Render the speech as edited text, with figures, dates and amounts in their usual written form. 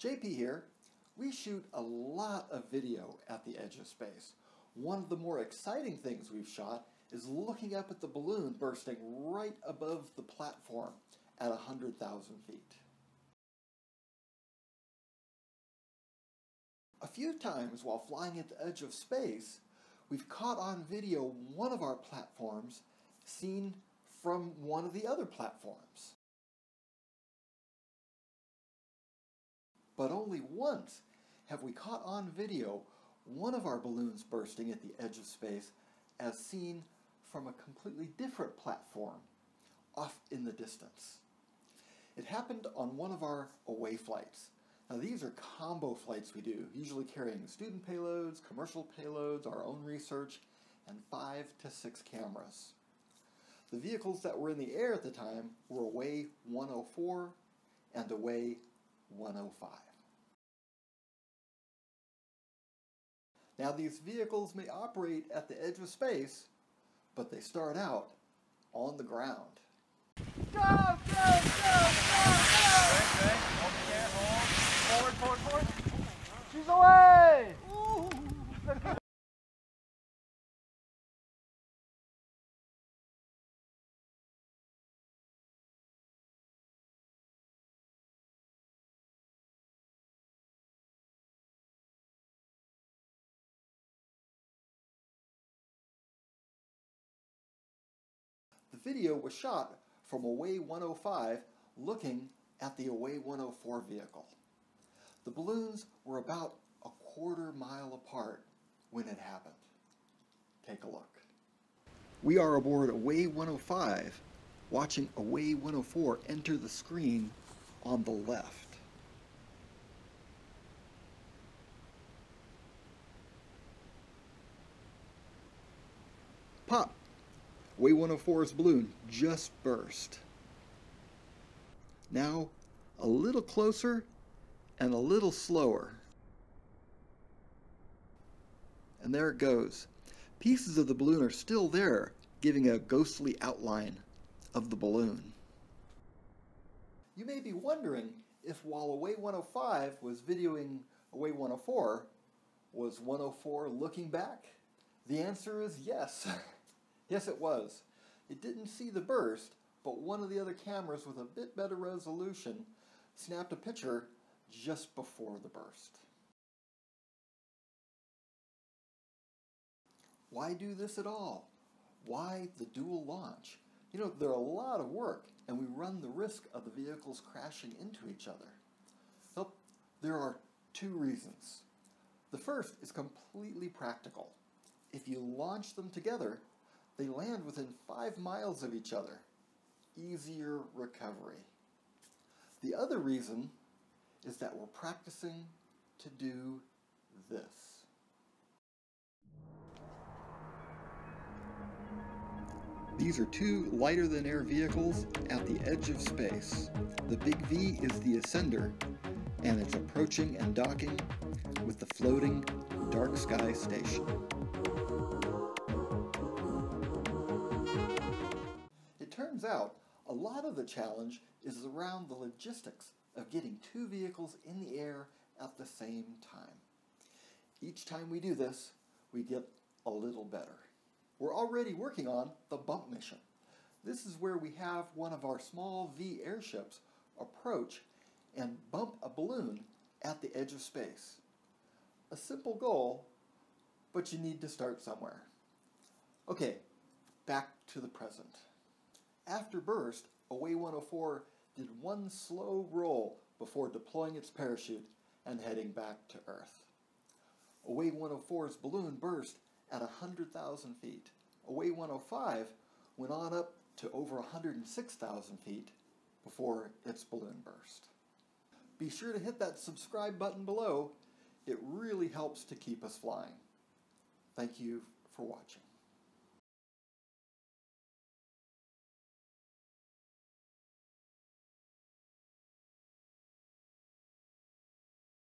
JP here. We shoot a lot of video at the edge of space. One of the more exciting things we've shot is looking up at the balloon bursting right above the platform at 100,000 feet. A few times while flying at the edge of space, we've caught on video one of our platforms seen from one of the other platforms. But only once have we caught on video one of our balloons bursting at the edge of space as seen from a completely different platform off in the distance. It happened on one of our away flights. Now these are combo flights we do, usually carrying student payloads, commercial payloads, our own research, and 5 to 6 cameras. The vehicles that were in the air at the time were Away 104 and Away 105. Now these vehicles may operate at the edge of space, but they start out on the ground. Go, go, go, go, go! Forward, forward, forward. She's away! Ooh. The video was shot from Away 105 looking at the Away 104 vehicle. The balloons were about a quarter-mile apart when it happened. Take a look. We are aboard Away 105 watching Away 104 enter the screen on the left. Pop! Away 104's balloon just burst. Now, a little closer and a little slower. And there it goes. Pieces of the balloon are still there, giving a ghostly outline of the balloon. You may be wondering if while Away 105 was videoing Away 104, was 104 looking back? The answer is yes. Yes, it was. It didn't see the burst, but one of the other cameras with a bit better resolution snapped a picture just before the burst. Why do this at all? Why the dual launch? You know, they're a lot of work, and we run the risk of the vehicles crashing into each other. So, there are two reasons. The first is completely practical. If you launch them together, they land within 5 miles of each other. Easier recovery. The other reason is that we're practicing to do this. These are two lighter than air vehicles at the edge of space. The big V is the Ascender, and it's approaching and docking with the floating dark sky station. Turns out, a lot of the challenge is around the logistics of getting two vehicles in the air at the same time. Each time we do this, we get a little better. We're already working on the bump mission. This is where we have one of our small V airships approach and bump a balloon at the edge of space. A simple goal, but you need to start somewhere. Okay, back to the present. After burst, Away 104 did one slow roll before deploying its parachute and heading back to Earth. Away 104's balloon burst at 100,000 feet. Away 105 went on up to over 106,000 feet before its balloon burst. Be sure to hit that subscribe button below. It really helps to keep us flying. Thank you for watching.